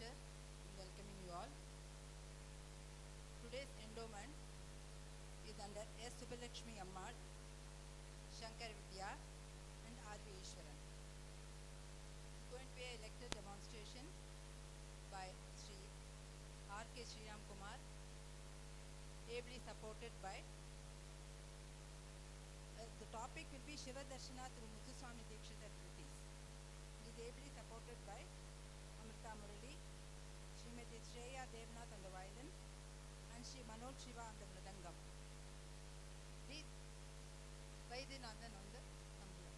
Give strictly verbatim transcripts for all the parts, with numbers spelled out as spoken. lecture, welcoming you all. Today's endowment is under S. Subbalakshmi Ammal, Shankar Vidya and R V Easwaran. It's going to be a lecture demonstration by Sri R K Shriramkumar, ably supported by uh, the topic will be Shiva Darshana through Muthuswami Dikshitar treatise. It is ably supported by Amrita Murali, Srimati Shreya Devnath on the violin, and Sri Manoj Siva on the Mridangam. Read Vaithi Nandan on the computer.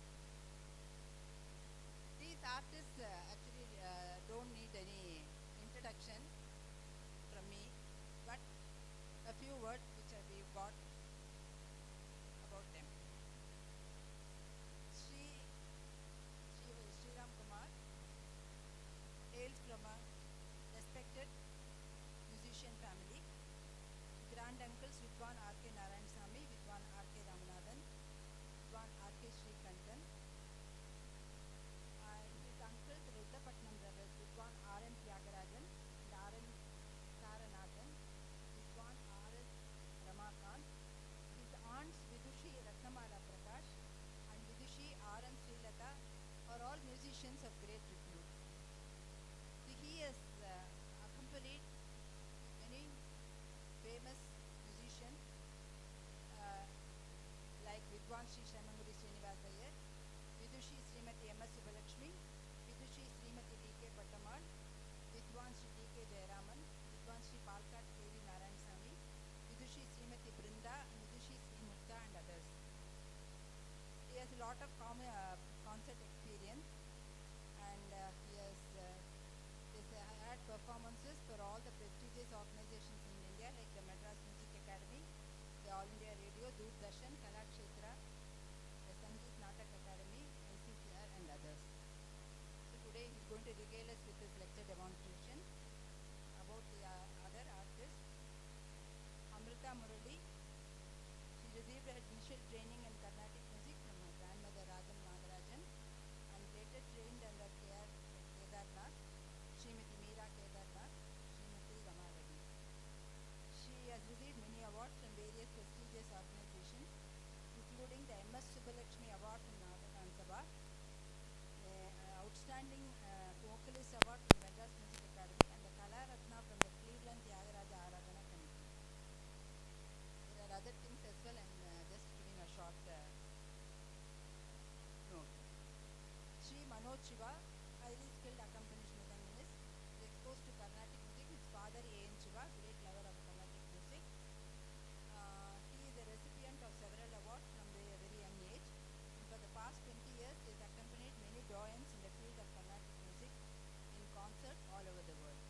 These artists uh, actually uh, don't need any introduction from me, but a few words which we got about them. Sri Shriramkumar hails from a respected musician family. Grand uncles Vidwan R K Narayan Swami, Vidwan R K Ramanathan, Vidwan R K Sri Kantan, and his uncles Redapatnam brothers Vidwan R M Tyagarajan and R M Saranathan, Vidwan R S Ramakant, his aunts Vidushi Ratnamala Prakash and Vidushi R M Srilata are all musicians of great repute. So he has uh, accompanied many famous musicians uh, like Vidwan Sri Shanamuri Srinivasayya, Vidushi Srimati M S Subbalakshmi, Vidushi Srimati D K Pattamal, Vidwan Sri D K Jayaraman, Vidwan Sri Palkat K V Narayan Swami, Vidushi Srimati Brinda, Vidushi Sri Mukta and others. He has a lot of common, uh, concert experience, and uh, he has uh, This, uh, had performances for all the prestigious organizations in India like the Madras Music Academy, the All India Radio, Doordarshan, Kalakshetra, the Sangeet Natak Academy, N C C R and others. So today he is going to regale us with his lecture demonstration about the uh, other artists. Amrita Murali, she received her initial training in Carnatic music from her grandmother Rajam Nagarajan and later trained under K R Kedarnath, Srimati Meera Kedarnath, Srimati Rama Reddy. She has received many awards from various prestigious organizations, including the M S Subbalakshmi Award from Nagarajan Sabha, uh, Outstanding uh, Vocalist Award from Madras Music Academy, and the Kala Ratna from the Cleveland Tyagaraja Aradhana Committee. There are other things as well, and uh, just giving a short uh, note. Sri Manoj Siva, highly skilled accomplished accompanist, is exposed to Carnatic music. His father A N Siva, great lover of Carnatic music. Uh, he is a recipient of several awards from a very young age. And for the past twenty years, he has accompanied many doyens in the field of Carnatic music in concert all over the world.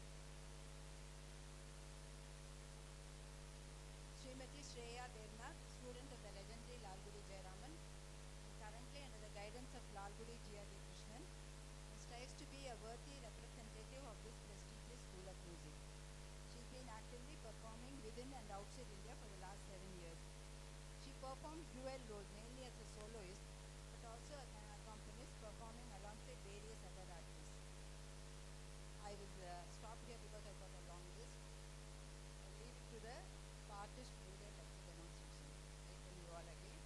Srimati Shreya Devnath, student of the legendary Lal Guru Jayaraman, currently under the guidance of Lal Guru G R D Krishnan, strives to be a worthy representative of this prestigious school of music. She's been actively performing within and outside India for the last seven years. She performs dual roles, mainly as a soloist, but also as an accompanist, performing alongside various other artists. I will uh, stop here because I've got a long list. I'll leave it to the artist leader of the demonstration. I tell you all again.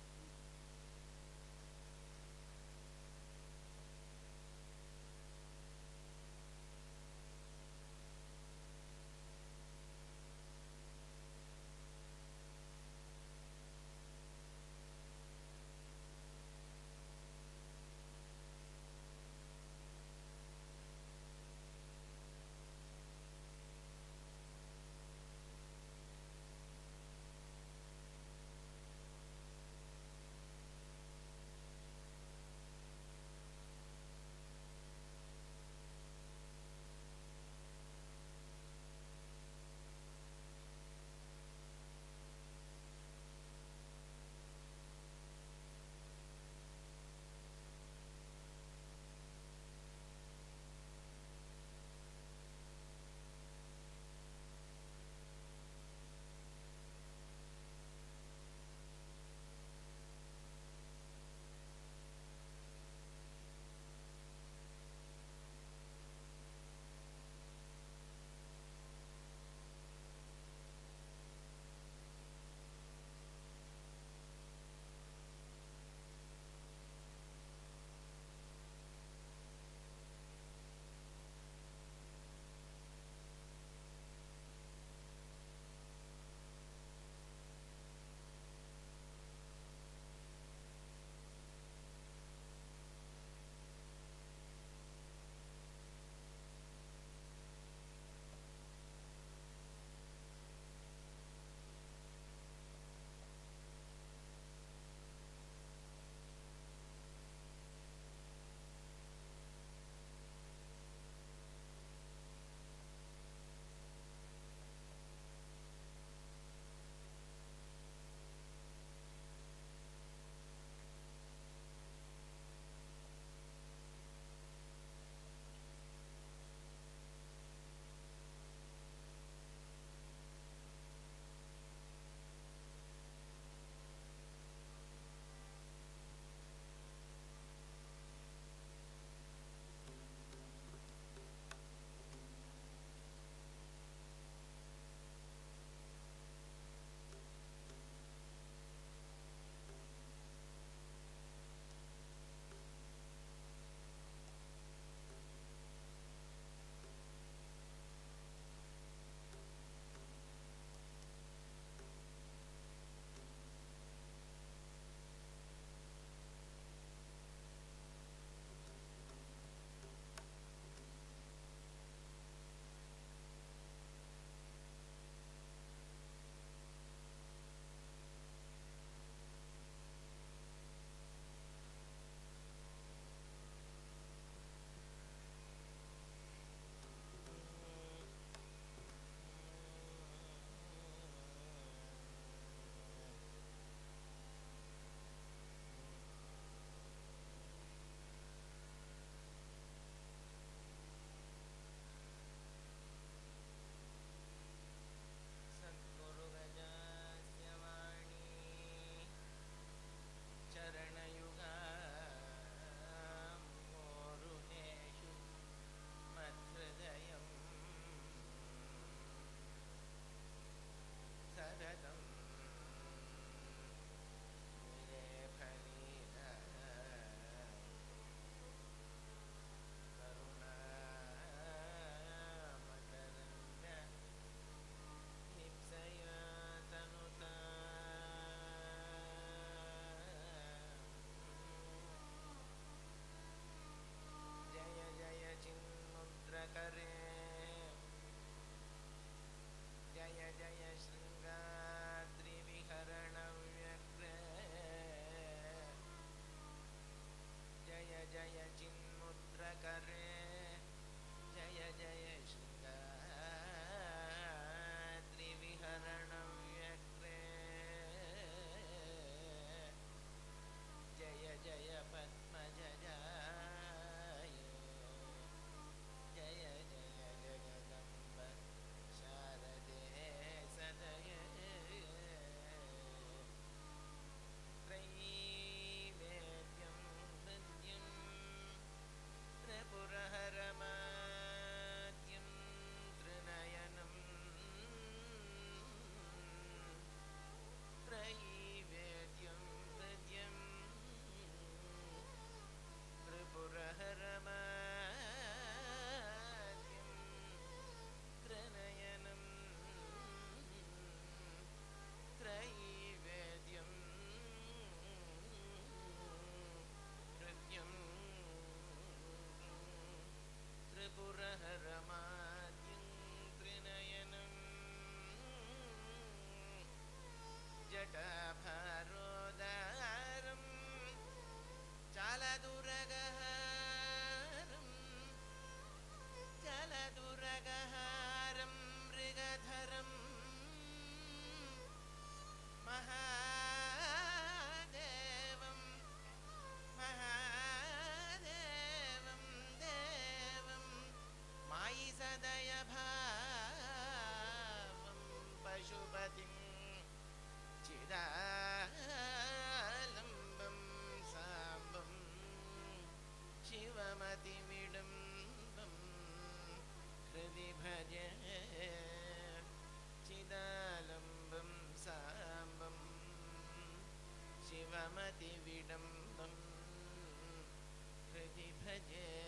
भजे